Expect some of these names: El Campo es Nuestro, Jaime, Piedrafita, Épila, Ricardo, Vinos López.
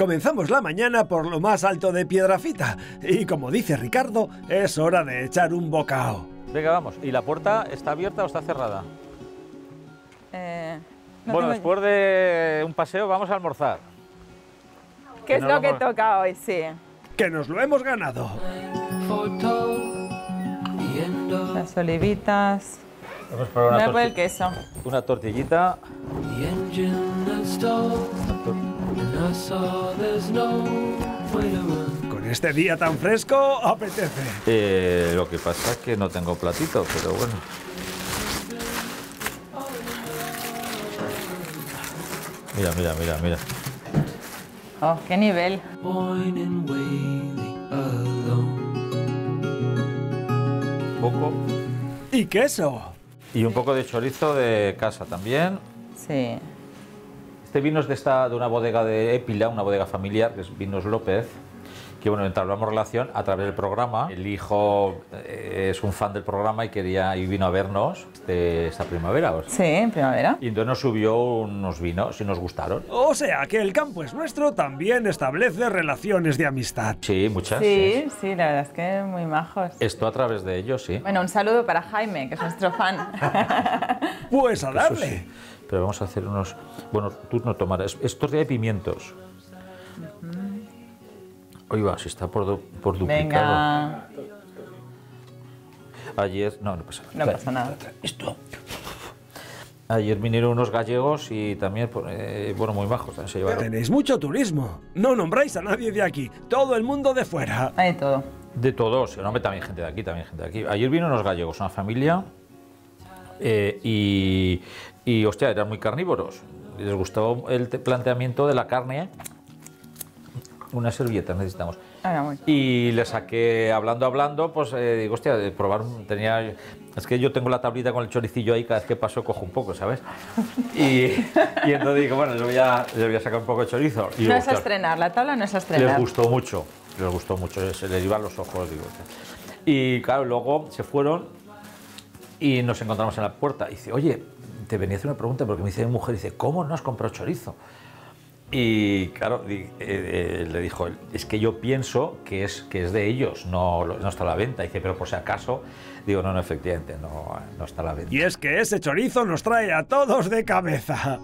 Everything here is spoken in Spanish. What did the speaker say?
Comenzamos la mañana por lo más alto de Piedrafita y, como dice Ricardo, es hora de echar un bocado. Venga, vamos. ¿Y la puerta está abierta o está cerrada? No, bueno, después de un paseo vamos a almorzar. ¿Qué es lo que toca hoy? Sí. Que nos lo hemos ganado. Las olivitas. Vamos a probar una el queso. Una tortillita. Con este día tan fresco, apetece. Lo que pasa es que no tengo platito, pero bueno. Mira, mira, mira, mira. Oh, qué nivel. Poco. Y queso. Y un poco de chorizo de casa también. Sí. Este vino es de una bodega de Épila, una bodega familiar, que es Vinos López, que bueno, entablamos relación a través del programa. El hijo es un fan del programa y vino a vernos esta primavera. O sea. Sí, en primavera. Y entonces nos subió unos vinos y nos gustaron. O sea, que el campo es nuestro también establece relaciones de amistad. Sí, muchas. Sí, sí, sí, la verdad es que muy majos. Esto a través de ellos, sí. Bueno, un saludo para Jaime, que es nuestro fan. Pues a darle. Eso sí. Pero vamos a hacer unos... Bueno, tú no tomarás. Esto es de pimientos. Hoy va, si está por duplicado. Venga. Ayer... No, no pasa nada. No pasa nada. Esto. Ayer vinieron unos gallegos y también, bueno, muy bajos. Se llevaron. Tenéis mucho turismo. No nombráis a nadie de aquí. Todo el mundo de fuera. Hay todo. De todos. No, también gente de aquí, también gente de aquí. Ayer vino unos gallegos, una familia... Y hostia, eran muy carnívoros. Les gustó el planteamiento de la carne. Una servilleta necesitamos. Y le saqué, hablando, pues digo, hostia, de probar, tenía... Es que yo tengo la tablita con el choricillo ahí, cada vez que paso cojo un poco, ¿sabes? Y entonces digo, bueno, le voy a sacar un poco de chorizo. Y no digo, es a estrenar, la tabla no es a estrenar. Les gustó mucho, se les iban los ojos, digo. Y claro, luego se fueron y nos encontramos en la puerta. Y dice, oye, te venía a hacer una pregunta porque me dice mi mujer, dice, ¿cómo no has comprado chorizo? Y claro, le dijo, es que yo pienso que es de ellos, no está a la venta. Y dice, pero por si acaso, digo, no, efectivamente, no está a la venta. Y es que ese chorizo nos trae a todos de cabeza.